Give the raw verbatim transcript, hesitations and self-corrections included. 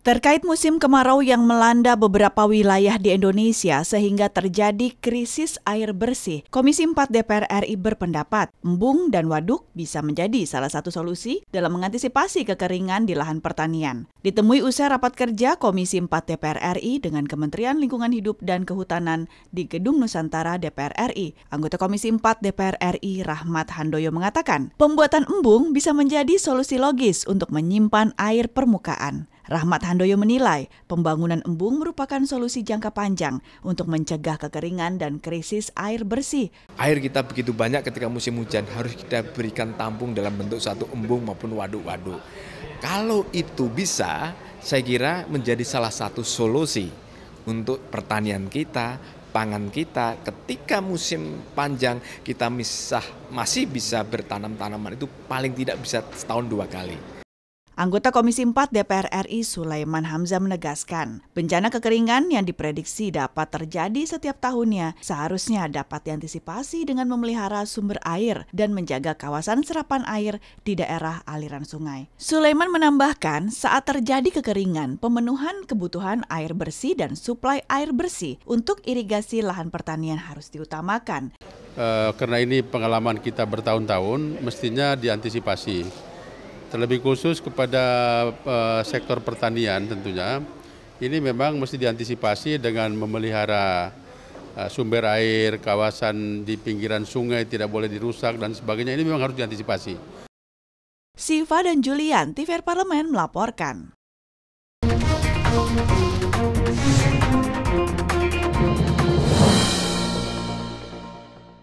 Terkait musim kemarau yang melanda beberapa wilayah di Indonesia sehingga terjadi krisis air bersih, Komisi empat D P R R I berpendapat embung dan waduk bisa menjadi salah satu solusi dalam mengantisipasi kekeringan di lahan pertanian. Ditemui usai rapat kerja Komisi empat D P R R I dengan Kementerian Lingkungan Hidup dan Kehutanan di Gedung Nusantara D P R R I, anggota Komisi empat D P R R I Rahmat Handoyo mengatakan, pembuatan embung bisa menjadi solusi logis untuk menyimpan air permukaan. Rahmat Handoyo menilai pembangunan embung merupakan solusi jangka panjang untuk mencegah kekeringan dan krisis air bersih. Air kita begitu banyak ketika musim hujan harus kita berikan tampung dalam bentuk satu embung maupun waduk-waduk. Kalau itu bisa, saya kira menjadi salah satu solusi untuk pertanian kita, pangan kita ketika musim panjang kita misah, masih bisa bertanam tanaman itu paling tidak bisa setahun dua kali. Anggota Komisi empat D P R R I Sulaiman Hamzah menegaskan, bencana kekeringan yang diprediksi dapat terjadi setiap tahunnya seharusnya dapat diantisipasi dengan memelihara sumber air dan menjaga kawasan serapan air di daerah aliran sungai. Sulaiman menambahkan, saat terjadi kekeringan, pemenuhan kebutuhan air bersih dan suplai air bersih untuk irigasi lahan pertanian harus diutamakan. E, karena ini pengalaman kita bertahun-tahun, mestinya diantisipasi. Terlebih khusus kepada uh, sektor pertanian tentunya, ini memang mesti diantisipasi dengan memelihara uh, sumber air, kawasan di pinggiran sungai tidak boleh dirusak dan sebagainya, ini memang harus diantisipasi. Siva dan Julian, T V R Parlemen melaporkan.